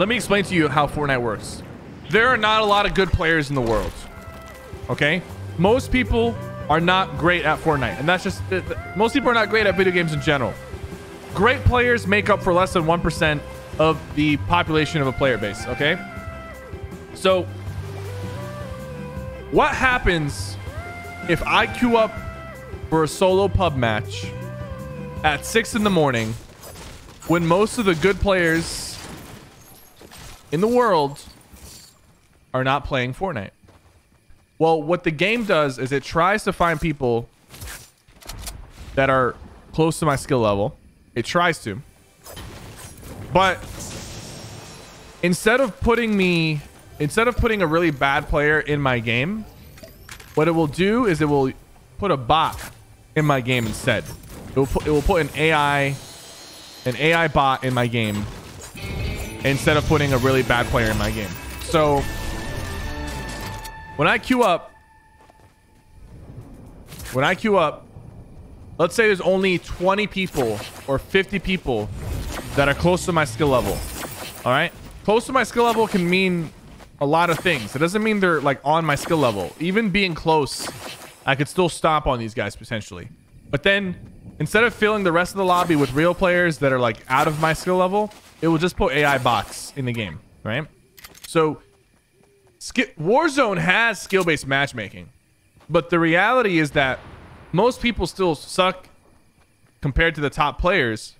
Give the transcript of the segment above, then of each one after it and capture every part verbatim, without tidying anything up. Let me explain to you how Fortnite works. There are not a lot of good players in the world. Okay? Most people are not great at Fortnite. And that's just... Most people are not great at video games in general. Great players make up for less than one percent of the population of a player base. Okay? So... What happens if I queue up for a solo pub match at six in the morning when most of the good players in the world are not playing Fortnite? Well, what the game does is it tries to find people that are close to my skill level. It tries to. But instead of putting me... Instead of putting a really bad player in my game, what it will do is it will put a bot in my game instead. It will put, it will put an A I, an A I bot in my game instead of putting a really bad player in my game. So when I queue up, when I queue up, let's say there's only twenty people or fifty people that are close to my skill level. All right, close to my skill level can mean a lot of things. It doesn't mean they're like on my skill level. Even being close, I could still stomp on these guys potentially. But then instead of filling the rest of the lobby with real players that are like out of my skill level, it will just put A I bots in the game, right? So Warzone has skill-based matchmaking, but the reality is that most people still suck compared to the top players.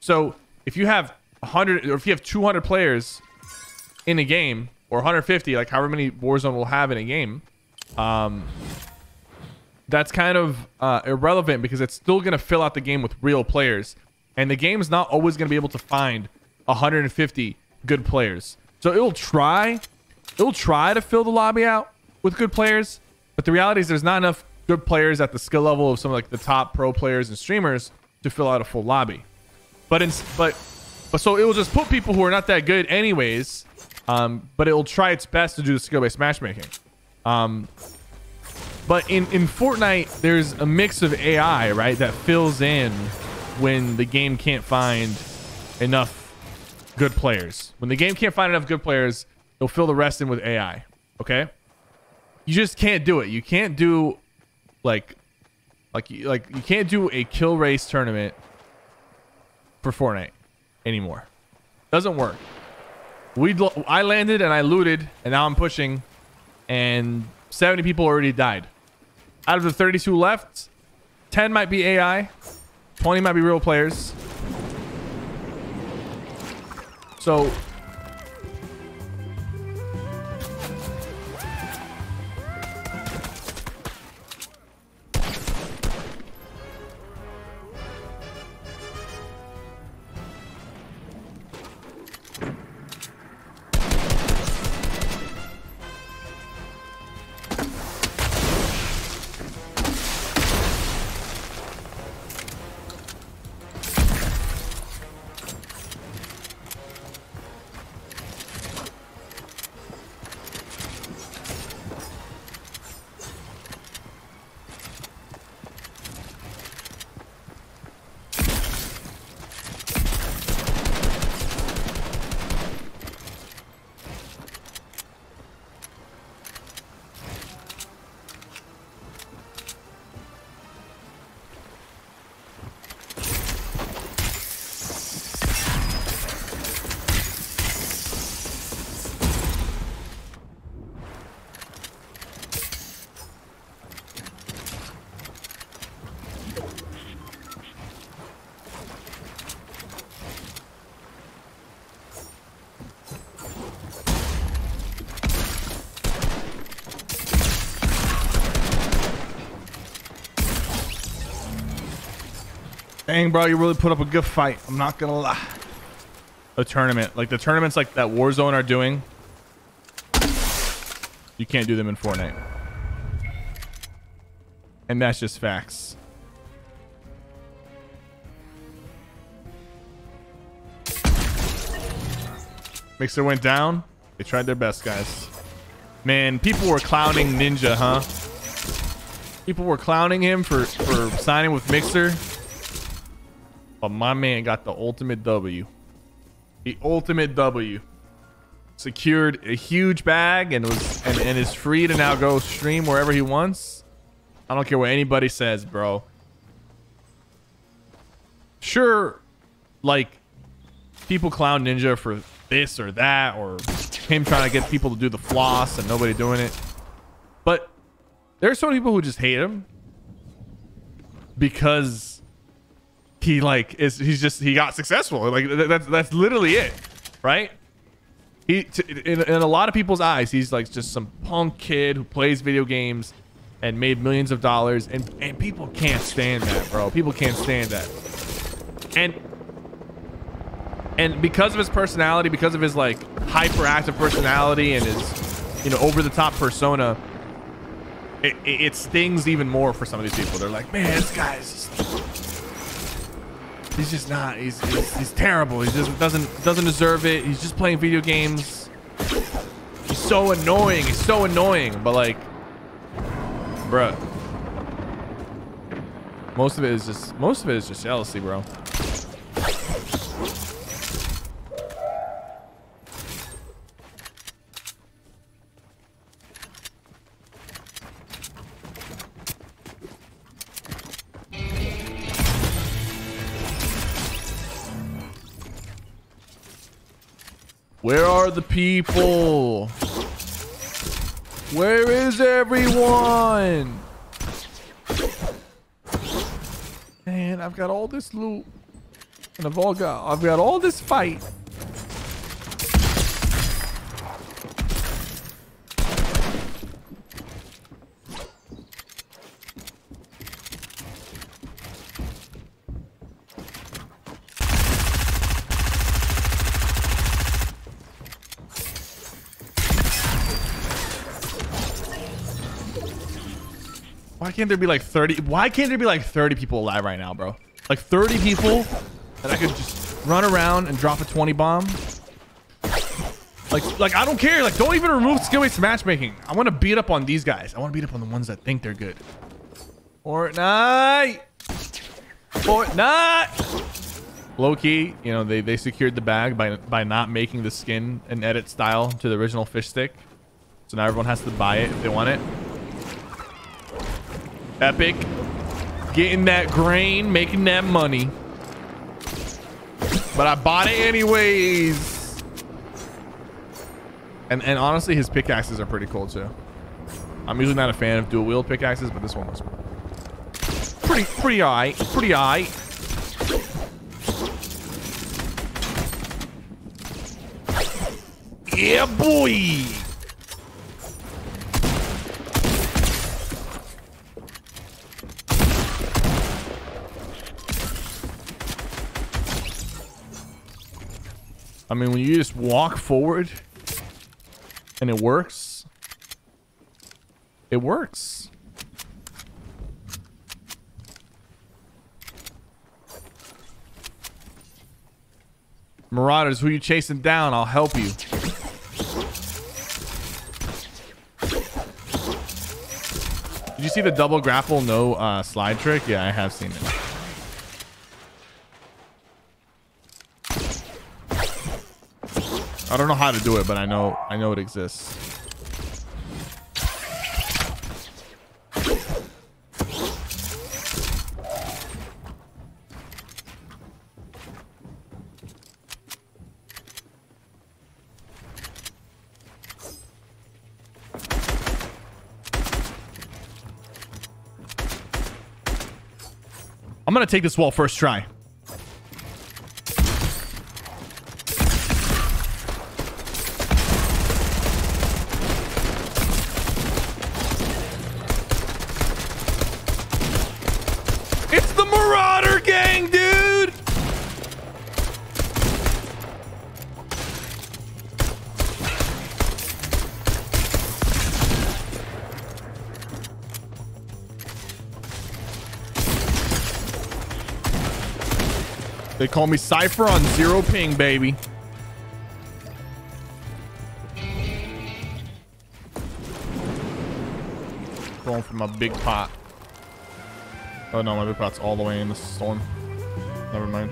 So if you have one hundred or if you have two hundred players in a game, or one hundred fifty, like however many Warzone will have in a game, um, that's kind of uh, irrelevant because it's still going to fill out the game with real players. And the game is not always going to be able to find one hundred fifty good players. So it'll try, it'll try to fill the lobby out with good players. But the reality is there's not enough good players at the skill level of some of like the top pro players and streamers to fill out a full lobby. But, in, but, but so it will just put people who are not that good anyways. Um, but it will try its best to do the skill-based matchmaking. Um, but in, in Fortnite, there's a mix of A I, right, that fills in when the game can't find enough good players. When the game can't find enough good players, it'll fill the rest in with A I, okay? You just can't do it. You can't do, like, like, like you can't do a kill race tournament for Fortnite anymore. Doesn't work. We I landed and I looted and now I'm pushing and seventy people already died. Out of the thirty-two left, ten might be A I, twenty might be real players. So dang, bro, you really put up a good fight. I'm not gonna lie. A tournament. Like the tournaments like that Warzone are doing. You can't do them in Fortnite. And that's just facts. Mixer went down. They tried their best, guys. Man, people were clowning Ninja, huh? People were clowning him for, for signing with Mixer. But my man got the ultimate W. The ultimate W. secured a huge bag and was and, and is free to now go stream wherever he wants. I don't care what anybody says, bro. Sure, like, people clown Ninja for this or that, or him trying to get people to do the floss and nobody doing it. But there are so many people who just hate him because he like is he's just he got successful. Like that's that's literally it, right? He t in, in a lot of people's eyes, he's like just some punk kid who plays video games and made millions of dollars, and and people can't stand that, bro. People can't stand that. And and because of his personality, because of his like hyperactive personality and his, you know, over the top persona, it, it, it stings even more for some of these people. They're like, man, this guy's he's just not. He's he's, he's terrible. He just doesn't doesn't deserve it. He's just playing video games. He's so annoying. He's so annoying. But like, bruh, most of it is just most of it is just jealousy, bro. Where are the people? Where is everyone? Man, I've got all this loot, and I've all got I've got all this fight. Why can't there be like thirty? Why can't there be like thirty people alive right now, bro? Like thirty people that I could just run around and drop a twenty bomb. Like, like I don't care. Like, don't even remove skill-based matchmaking. I want to beat up on these guys. I want to beat up on the ones that think they're good. Fortnite, Fortnite. Low key, you know, they they secured the bag by by not making the skin an edit style to the original fish stick. So now everyone has to buy it if they want it. Epic, getting that grain, making that money. But I bought it anyways. And and honestly, his pickaxes are pretty cool too. I'm usually not a fan of dual wield pickaxes, but this one was pretty pretty alright, pretty alright. Yeah, boy. I mean, when you just walk forward and it works, it works. Marauders, who you chasing down? I'll help you. Did you see the double grapple, no uh, slide trick? Yeah, I have seen it. I don't know how to do it, but I know I know it exists. I'm gonna take this wall first try. They call me Cypher on zero ping, baby. Going for my big pot. Oh no, my big pot's all the way in the storm. Never mind.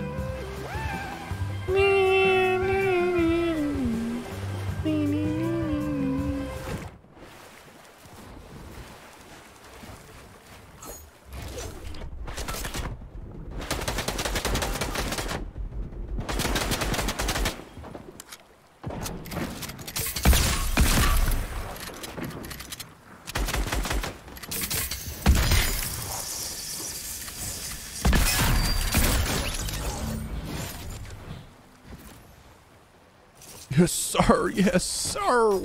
Yes, sir. Yes, sir.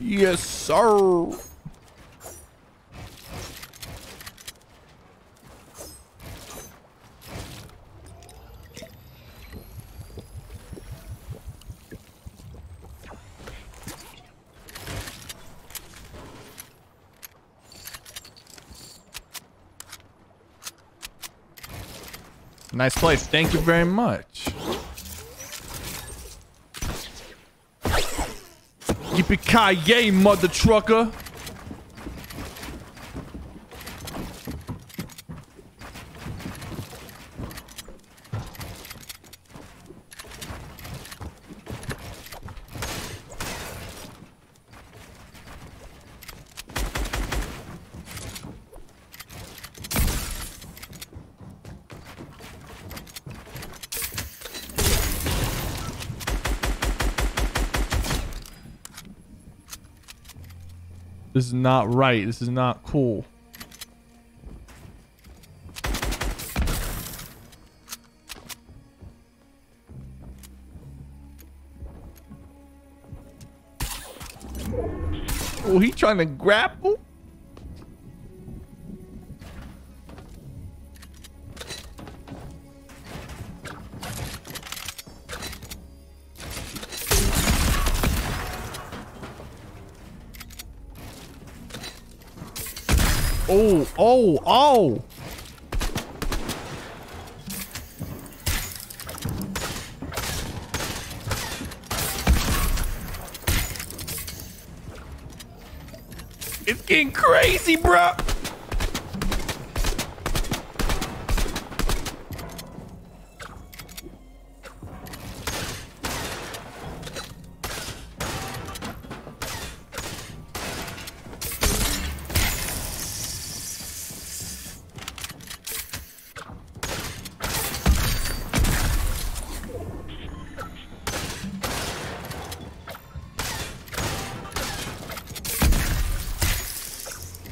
Yes, sir. Nice place. Thank you very much. Yippee-ki-yay, mother trucker. This is not right. This is not cool. Oh, he trying to grapple? Oh, oh, oh. It's getting crazy, bro.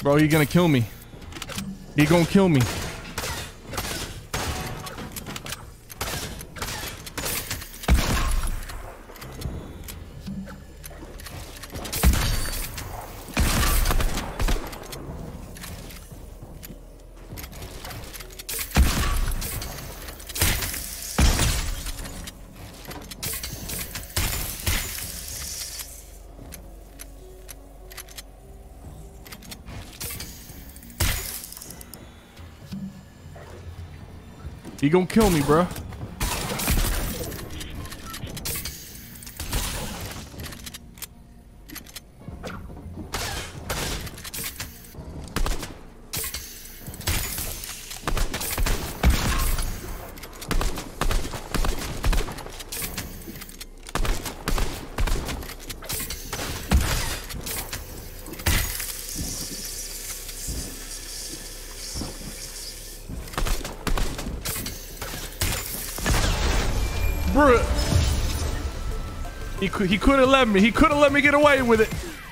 Bro, he gonna kill me. He gonna kill me. He gonna kill me, bro. Bruh. He could he could have let me. He could have let me get away with it.